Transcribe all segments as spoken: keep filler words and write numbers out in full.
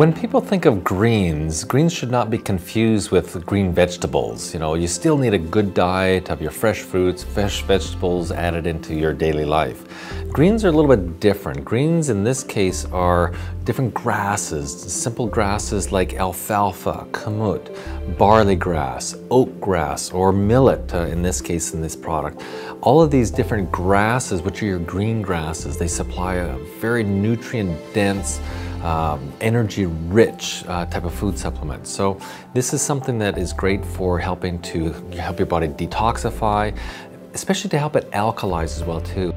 When people think of greens, greens should not be confused with green vegetables. You know, you still need a good diet of your fresh fruits, fresh vegetables added into your daily life. Greens are a little bit different. Greens in this case are different grasses, simple grasses like alfalfa, kamut, barley grass, oat grass, or millet uh, in this case in this product. All of these different grasses, which are your green grasses, they supply a very nutrient-dense, Um, energy-rich uh, type of food supplement. So this is something that is great for helping to help your body detoxify, especially to help it alkalize as well too.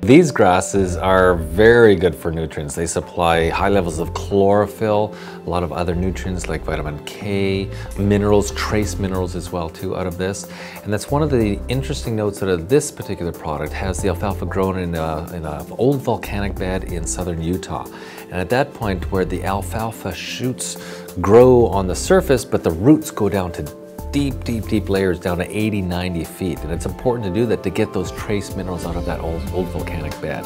These grasses are very good for nutrients. They supply high levels of chlorophyll, a lot of other nutrients like vitamin K, minerals, trace minerals as well too out of this. And that's one of the interesting notes out of this particular product has the alfalfa grown in an old volcanic bed in southern Utah. And at that point where the alfalfa shoots grow on the surface, but the roots go down to deep, deep, deep layers down to eighty, ninety feet. And it's important to do that to get those trace minerals out of that old, old volcanic bed.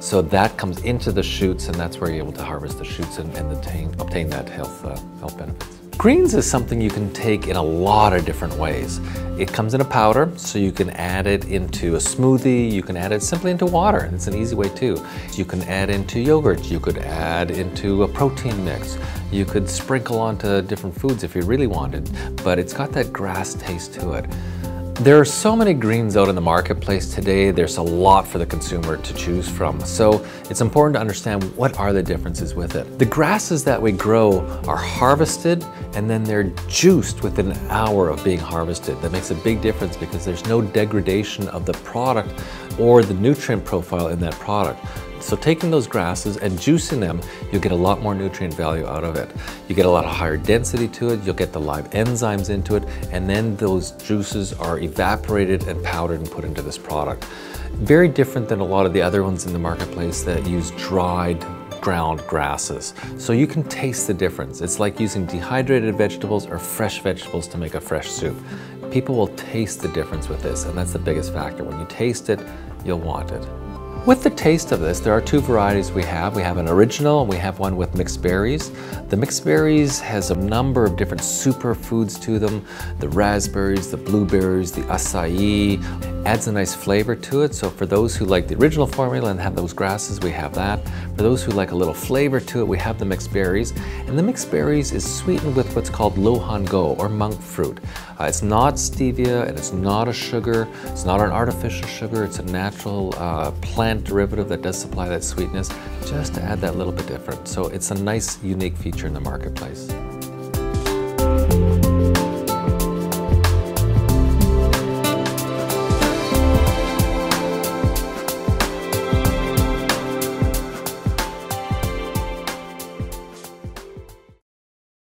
So that comes into the shoots, and that's where you're able to harvest the shoots and, and obtain, obtain that health, uh, health benefits. Greens is something you can take in a lot of different ways. It comes in a powder, so you can add it into a smoothie, you can add it simply into water, it's an easy way too. You can add into yogurt, you could add into a protein mix, you could sprinkle onto different foods if you really wanted, but it's got that grass taste to it. There are so many greens out in the marketplace today, there's a lot for the consumer to choose from. So it's important to understand what are the differences with it. The grasses that we grow are harvested and then they're juiced within an hour of being harvested. That makes a big difference because there's no degradation of the product or the nutrient profile in that product. So taking those grasses and juicing them, you'll get a lot more nutrient value out of it. You get a lot of higher density to it, you'll get the live enzymes into it, and then those juices are evaporated and powdered and put into this product. Very different than a lot of the other ones in the marketplace that use dried ground grasses. So you can taste the difference. It's like using dehydrated vegetables or fresh vegetables to make a fresh soup. People will taste the difference with this, and that's the biggest factor. When you taste it, you'll want it. With the taste of this, there are two varieties we have. We have an original and we have one with mixed berries. The mixed berries has a number of different superfoods to them. The raspberries, the blueberries, the acai, adds a nice flavor to it. So for those who like the original formula and have those grasses, we have that. For those who like a little flavor to it, we have the mixed berries. And the mixed berries is sweetened with what's called lohan go or monk fruit. Uh, it's not stevia and it's not a sugar. It's not an artificial sugar. It's a natural uh, plant derivative that does supply that sweetness, just to add that little bit different. So it's a nice, unique feature in the marketplace.